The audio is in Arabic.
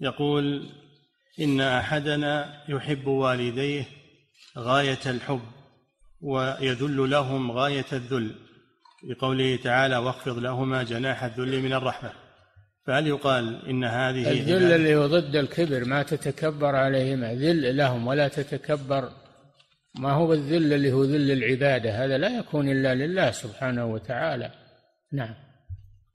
يقول: إن أحدنا يحب والديه غاية الحب ويذل لهم غاية الذل، بقوله تعالى: واخفض لهما جناح الذل من الرحمة، فهل يقال إن هذه الذل اللي هو ضد الكبر، ما تتكبر عليهما، ذل لهم ولا تتكبر، ما هو الذل اللي هو ذل العبادة، هذا لا يكون إلا لله سبحانه وتعالى. نعم.